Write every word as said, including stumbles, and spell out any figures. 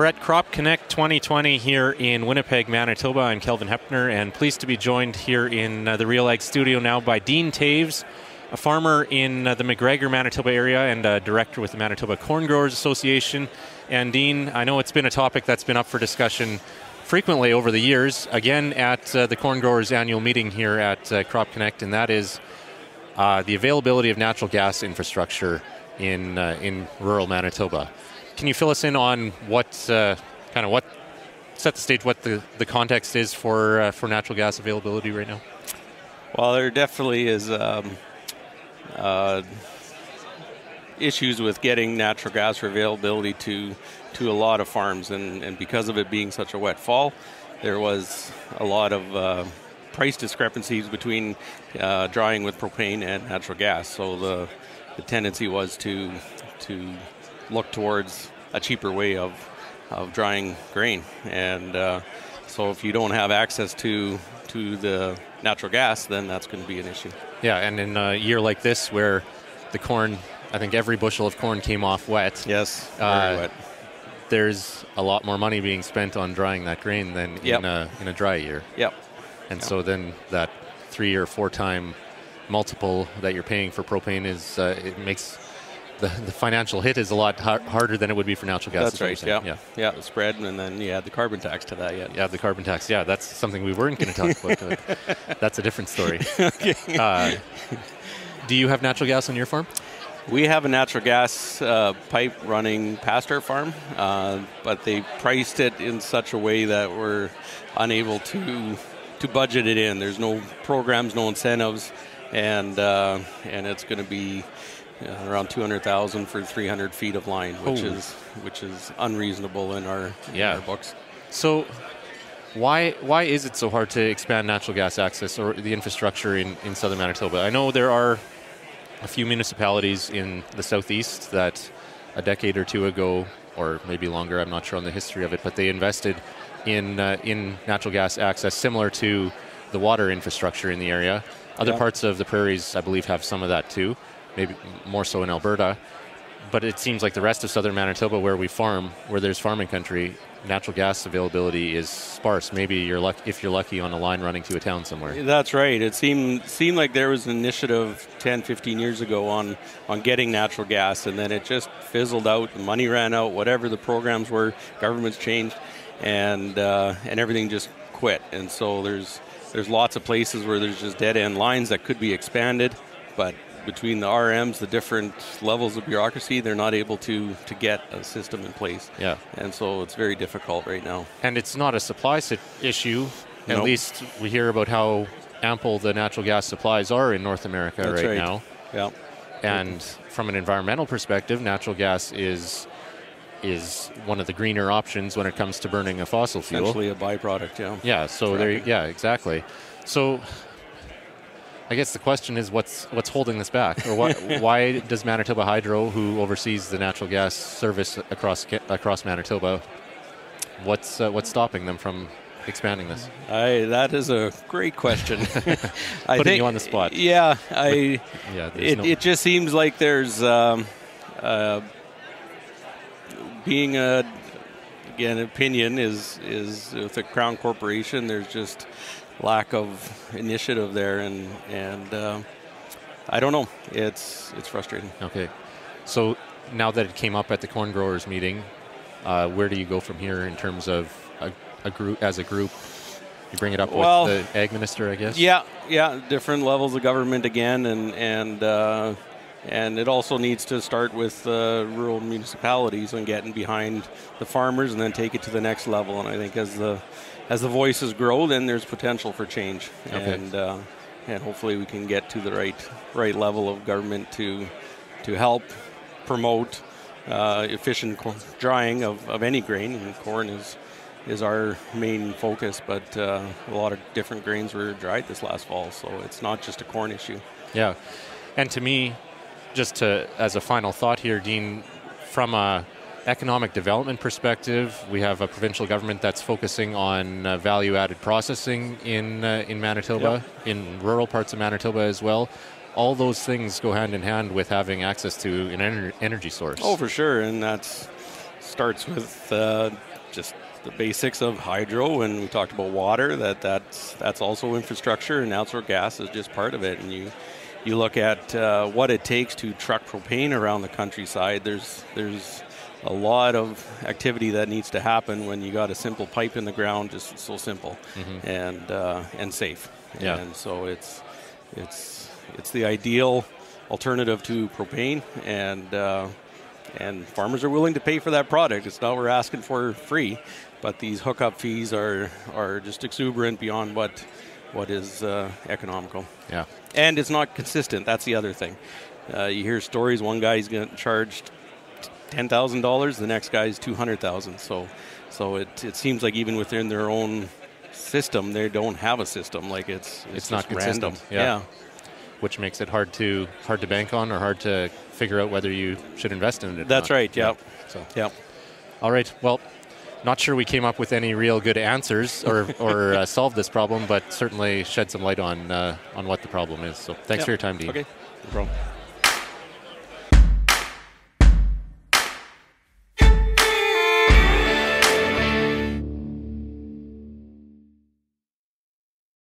We're at Crop Connect twenty twenty here in Winnipeg, Manitoba. I'm Kelvin Heppner, and pleased to be joined here in uh, the Real Ag studio now by Dean Toews, a farmer in uh, the McGregor, Manitoba area and a director with the Manitoba Corn Growers Association. And Dean, I know it's been a topic that's been up for discussion frequently over the years, again at uh, the Corn Growers annual meeting here at uh, Crop Connect, and that is uh, the availability of natural gas infrastructure in, uh, in rural Manitoba. Can you fill us in on what uh, kind of what set the stage, what the, the context is for uh, for natural gas availability right now? Well, there definitely is um, uh, issues with getting natural gas for availability to to a lot of farms, and, and because of it being such a wet fall, there was a lot of uh, price discrepancies between uh, drying with propane and natural gas. So the the tendency was to to look towards a cheaper way of, of drying grain. And uh, so if you don't have access to to the natural gas, then that's going to be an issue. Yeah, and in a year like this where the corn, I think every bushel of corn came off wet. Yes, uh, very wet. There's a lot more money being spent on drying that grain than yep. in, a, in a dry year. Yep. And yep. so then that three or four time multiple that you're paying for propane is, uh, it makes The, the financial hit is a lot ha harder than it would be for natural gas. That's right, yeah. yeah. Yeah, the spread, and then you add the carbon tax to that. Yeah, you add the carbon tax. Yeah, that's something we weren't going to talk about. That's a different story. Okay. Uh, do you have natural gas on your farm? We have a natural gas uh, pipe running past our farm, uh, but they priced it in such a way that we're unable to, to budget it in. There's no programs, no incentives, and, uh, and it's going to be Yeah, around two hundred thousand for three hundred feet of line, which oh. is which is unreasonable in our, yeah. in our books. So why why is it so hard to expand natural gas access or the infrastructure in, in southern Manitoba? I know there are a few municipalities in the southeast that a decade or two ago, or maybe longer, I'm not sure on the history of it, but they invested in uh, in natural gas access similar to the water infrastructure in the area. Other yeah. parts of the prairies, I believe, have some of that too. Maybe more so in Alberta, but it seems like the rest of southern Manitoba, where we farm, where there's farming country, natural gas availability is sparse. Maybe you're luck if you're lucky on a line running to a town somewhere. That's right. It seemed seemed like there was an initiative ten, fifteen years ago on on getting natural gas, and then it just fizzled out. The money ran out. Whatever the programs were, governments changed, and uh, and everything just quit. And so there's there's lots of places where there's just dead end lines that could be expanded, but between the R Ms, the different levels of bureaucracy, they're not able to to get a system in place. Yeah, and so it's very difficult right now. And it's not a supply issue. Nope. At least we hear about how ample the natural gas supplies are in North America right, right now. Yeah, and from an environmental perspective, natural gas is is one of the greener options when it comes to burning a fossil fuel. Essentially a byproduct. Yeah. Yeah. So there. You, yeah. Exactly. So I guess the question is, what's what's holding this back, or what, why does Manitoba Hydro, who oversees the natural gas service across across Manitoba, what's uh, what's stopping them from expanding this? I that is a great question. I Putting think, you on the spot. Yeah, I. yeah, it, no it just seems like there's um, uh, being a again opinion is is with the Crown Corporation. There's just lack of initiative there, and and uh, I don't know. It's it's frustrating. Okay, so now that it came up at the corn growers meeting, uh, where do you go from here in terms of a, a group as a group? You bring it up well, with the ag minister, I guess. Yeah, yeah. Different levels of government again, and and uh, and it also needs to start with uh, rural municipalities and getting behind the farmers, and then take it to the next level. And I think as the As the voices grow, then there's potential for change, okay. and uh, and hopefully we can get to the right right level of government to to help promote uh, efficient drying of, of any grain. And corn is is our main focus, but uh, a lot of different grains were dried this last fall, so it's not just a corn issue. Yeah, and to me, just to as a final thought here, Dean, from a economic development perspective, we have a provincial government that's focusing on uh, value-added processing in uh, in Manitoba, yep. in rural parts of Manitoba as well. All those things go hand in hand with having access to an ener energy source. Oh, for sure, and that starts with uh, just the basics of hydro, and we talked about water, that that's, that's also infrastructure, and natural gas is just part of it. And you you look at uh, what it takes to truck propane around the countryside. There's there's a lot of activity that needs to happen when you got a simple pipe in the ground, just so simple mm-hmm. and uh, and safe. Yeah. And so it's it's it's the ideal alternative to propane, and uh, and farmers are willing to pay for that product. It's not we're asking for free, but these hookup fees are are just exuberant beyond what what is uh, economical. Yeah, and it's not consistent. That's the other thing. Uh, you hear stories. One guy's getting charged ten thousand dollars. The next guy's two hundred thousand. So, so it it seems like even within their own system, they don't have a system. Like it's it's, it's not consistent. Random. Yeah. yeah. Which makes it hard to hard to bank on, or hard to figure out whether you should invest in it. Or That's not. right. Yep. Yeah. So. Yep. All right. Well, not sure we came up with any real good answers or or uh, solved this problem, but certainly shed some light on uh, on what the problem is. So thanks yep. for your time, Dean. Okay. No problem.